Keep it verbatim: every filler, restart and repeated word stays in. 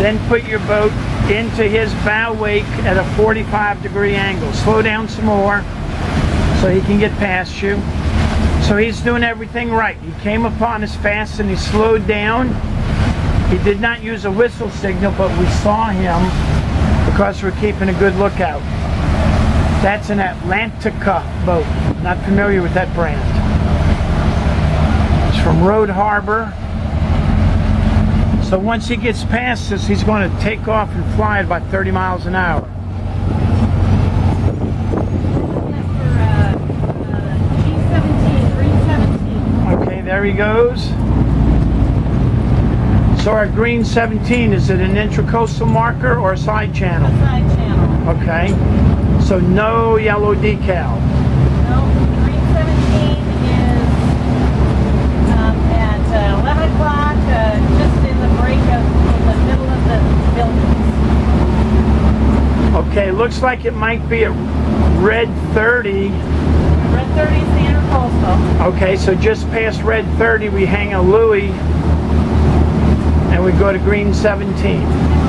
Then put your boat into his bow wake at a forty-five degree angle. Slow down some more so he can get past you. So he's doing everything right. He came upon us fast and he slowed down. He did not use a whistle signal, but we saw him because we're keeping a good lookout. That's an Atlantica boat. Not familiar with that brand. It's from Rhode Harbor. So once he gets past us, he's going to take off and fly at about thirty miles an hour. Okay, there he goes. So our green seventeen, is it an intracoastal marker or a side channel? A side channel. Okay. So no yellow decal. No, green seventeen is um, at uh, eleven o'clock, uh, just in the break of in the middle of the buildings. Okay, looks like it might be a red thirty. Red thirty is the intercoastal. Okay, so just past red thirty we hang a Louie. We go to green seventeen.